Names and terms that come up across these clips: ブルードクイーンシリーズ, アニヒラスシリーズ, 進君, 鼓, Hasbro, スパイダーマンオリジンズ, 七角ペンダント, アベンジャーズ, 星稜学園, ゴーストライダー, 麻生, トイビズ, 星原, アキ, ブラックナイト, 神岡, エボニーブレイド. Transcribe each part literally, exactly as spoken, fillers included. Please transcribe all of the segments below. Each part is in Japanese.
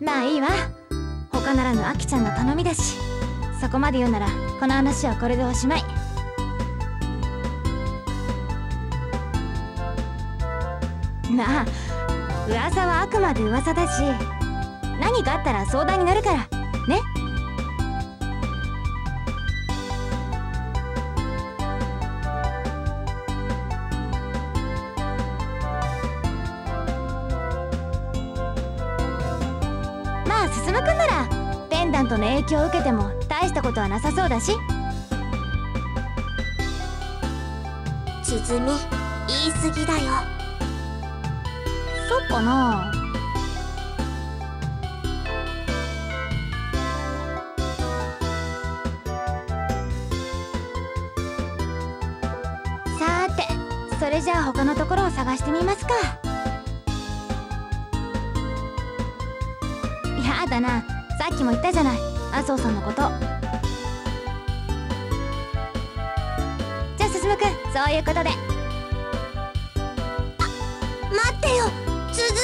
まあいいわ。他ならぬアキちゃんの頼みだし、そこまで言うならこの話はこれでおしまい。なあ、噂はあくまで噂だし、何かあったら相談になるからね。まあ進君ならペンダントの影響を受けても大したことはなさそうだし。鼓、言い過ぎだよ。そうかな。さーて、それじゃあ他のところを探してみますか。やだな、さっきも言ったじゃない、麻生さんのこと。じゃあ進君、そういうことで。あ、待ってよ鼓。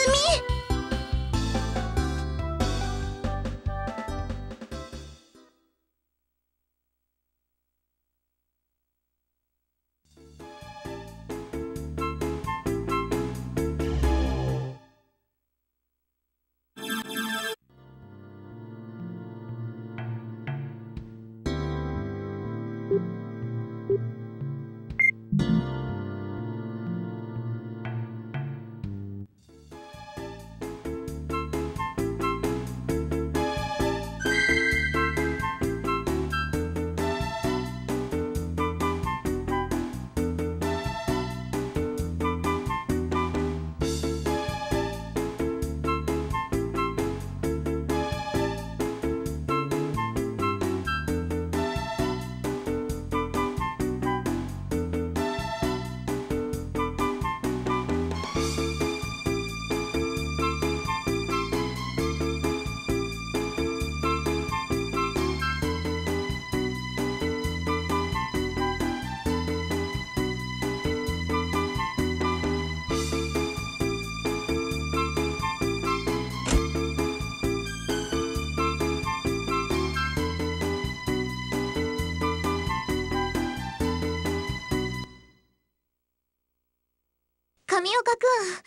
神岡くん、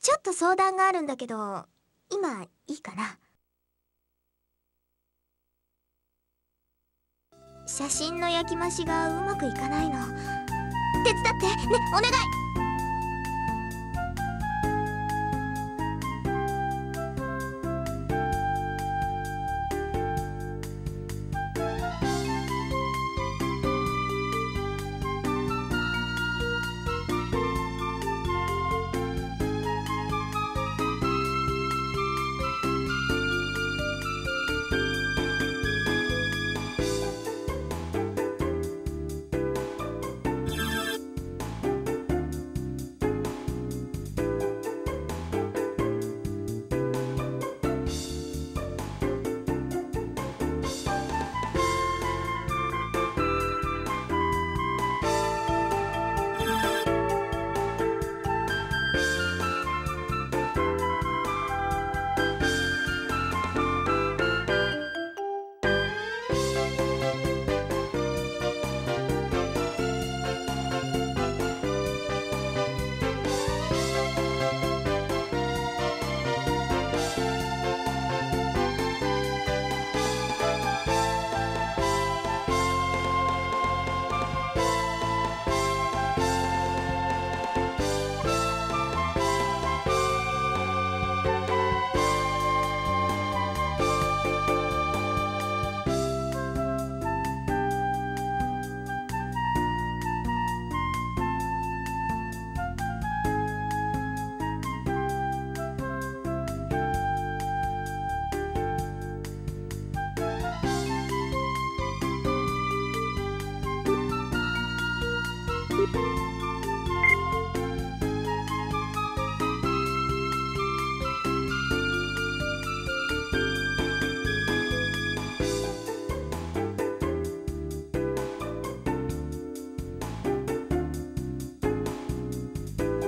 ちょっと相談があるんだけど、今いいかな？写真の焼き増しがうまくいかないの。手伝ってね、お願い。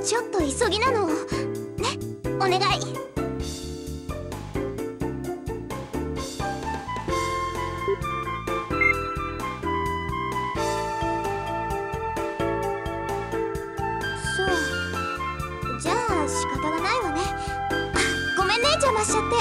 ちょっと急ぎなのね、お願い。は仕方がないわね。ごめんね、邪魔しちゃって。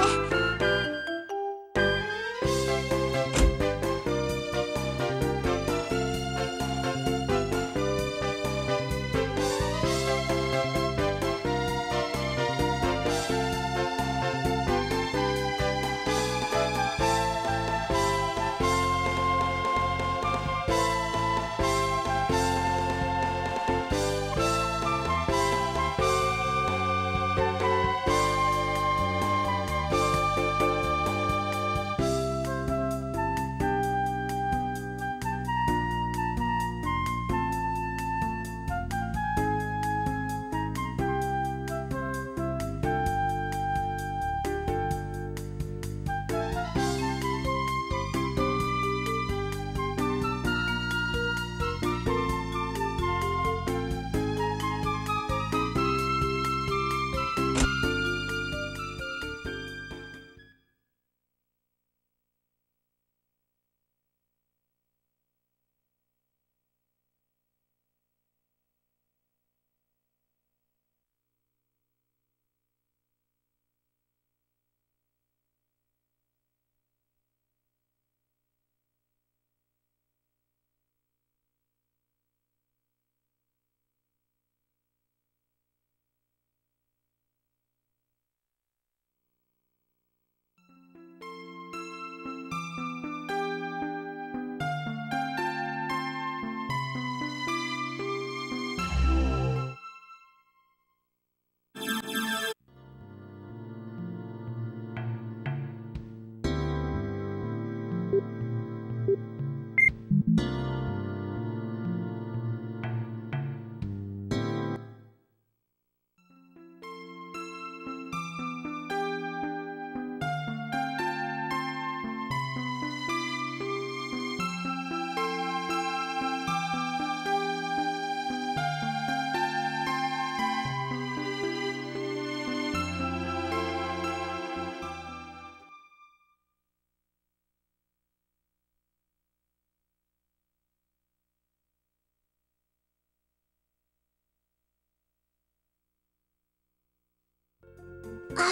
あ、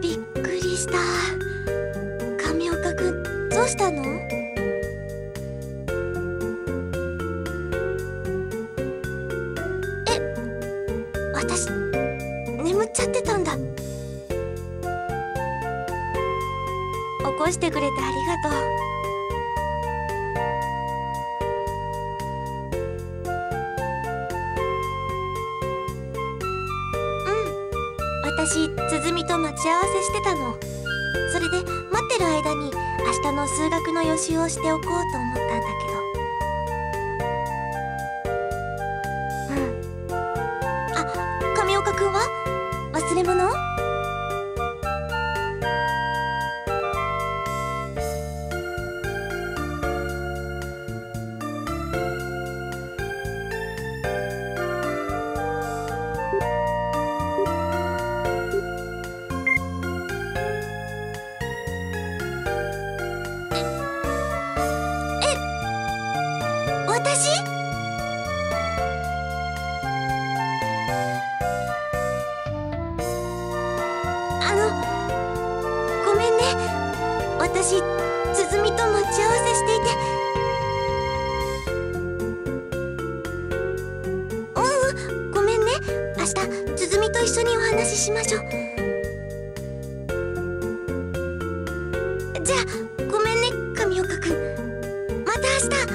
びっくりした。神岡くん、どうしたの？え、私、眠っちゃってたんだ。起こしてくれてありがとう。私、鼓と待ち合わせしてたの。それで待ってる間に明日の数学の予習をしておこうと思ったんだけど。うん。あ、神岡くんは忘れ物？私、鼓と待ち合わせしていて。うん、ごめんね。明日、鼓と一緒にお話ししましょう。じゃあ、ごめんね、神岡くん。また明日。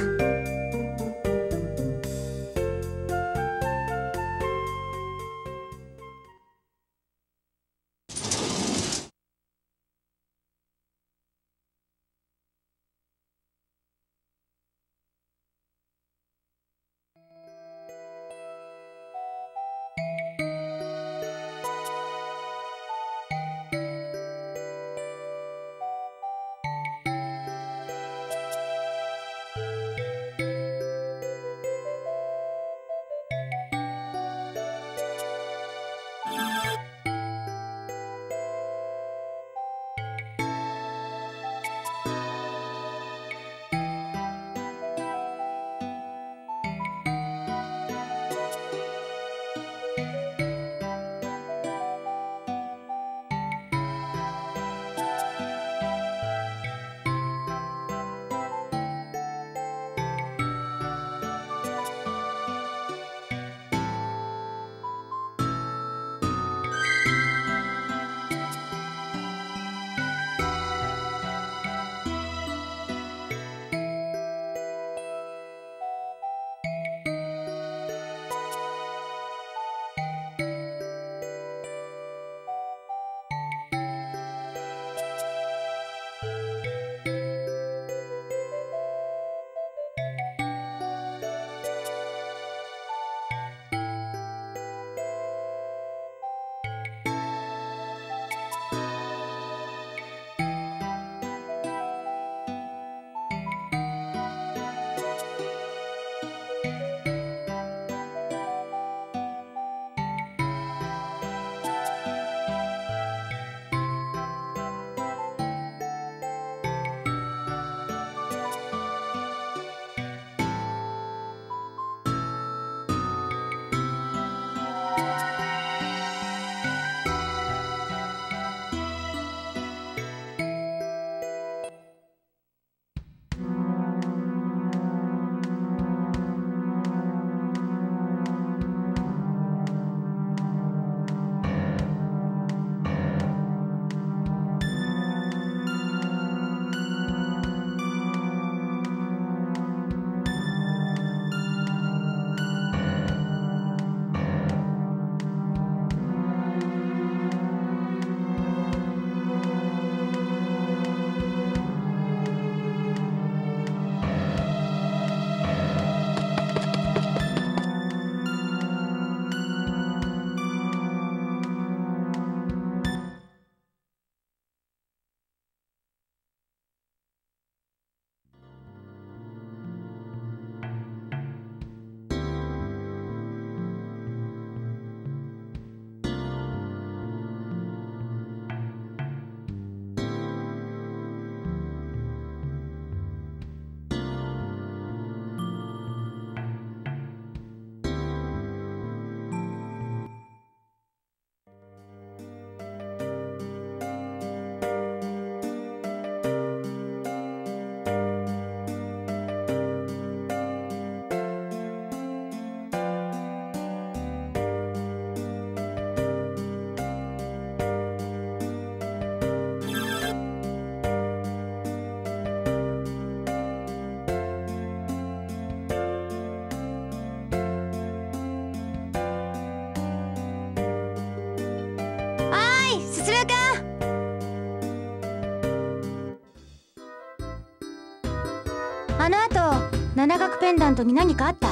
七角ペンダントに何かあった？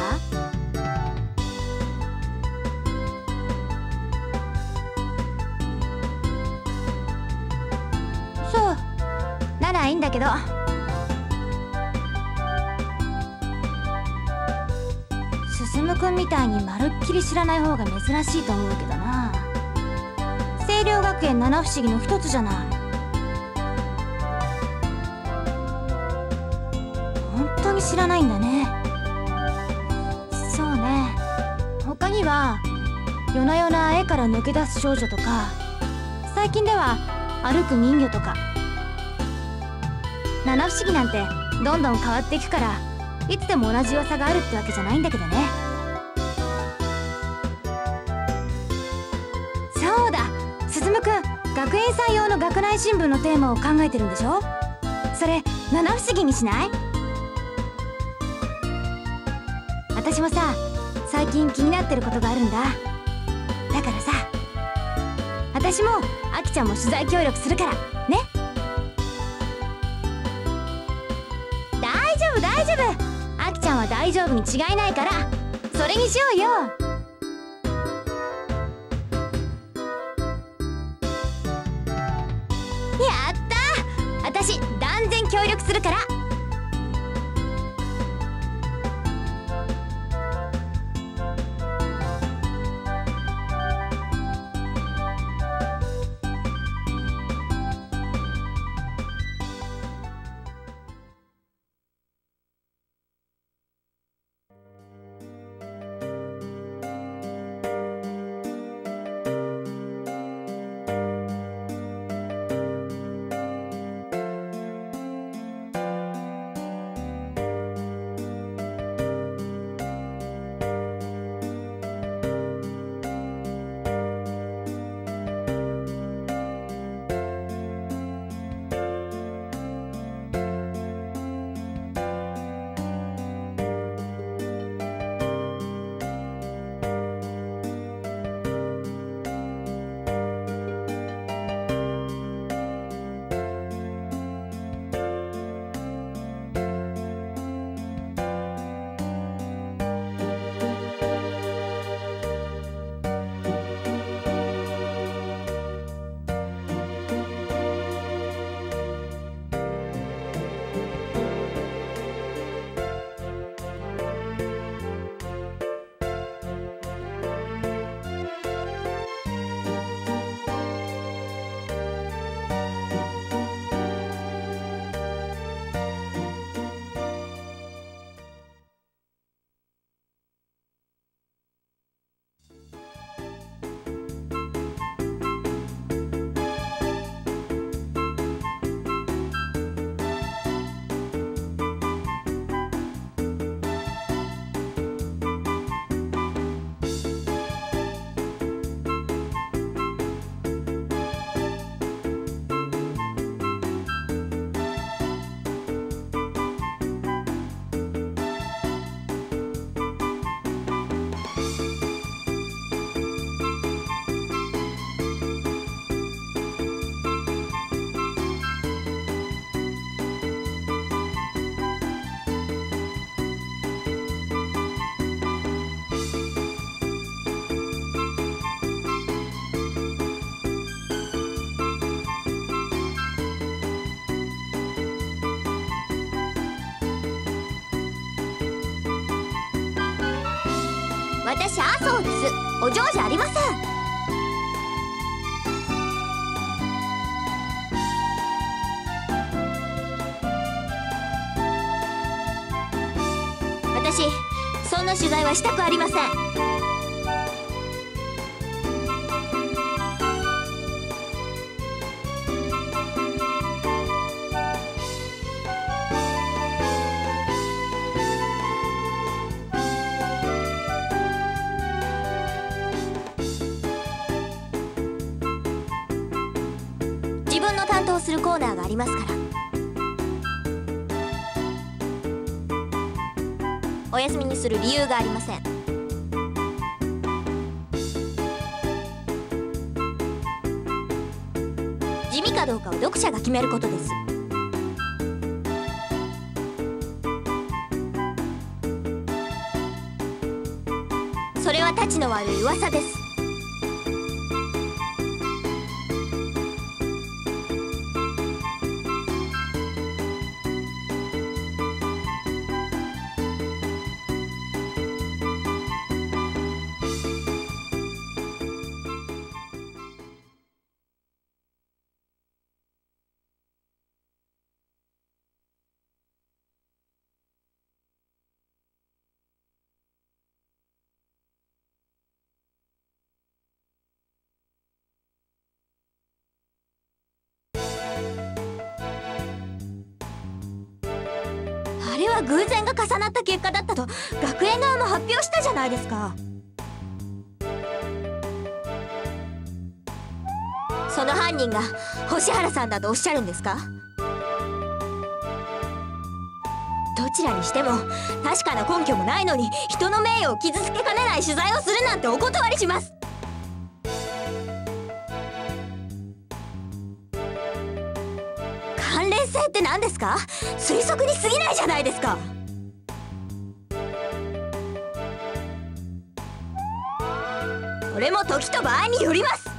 そうならいいんだけど。進君みたいにまるっきり知らない方が珍しいと思うけどな。星稜学園七不思議の一つじゃない。知らないんだね。そうね。他には夜な夜な絵から抜け出す少女とか、最近では歩く人魚とか。七不思議なんてどんどん変わっていくから、いつでも同じ良さがあるってわけじゃないんだけどね。そうだ、進君、学園祭用の学内新聞のテーマを考えてるんでしょ？それ七不思議にしない？私もさ、最近気になってることがあるんだ。だからさ、私もあきちゃんも取材協力するからね。大丈夫大丈夫、あきちゃんは大丈夫に違いないから、それにしようよ。やったー、私断然協力するから。私麻生です。お嬢じゃありません。私そんな取材はしたくありません。するコーナーがありますから。お休みにする理由がありません。地味かどうかを読者が決めることです。はたちの悪い噂です。あれは偶然が重なった結果だったと学園側も発表したじゃないですか。その犯人が星原さんだとおっしゃるんですか？どちらにしても確かな根拠もないのに人の名誉を傷つけかねない取材をするなんてお断りします。関連性って何ですか？推測に過ぎないじゃないですか。これも時と場合によります。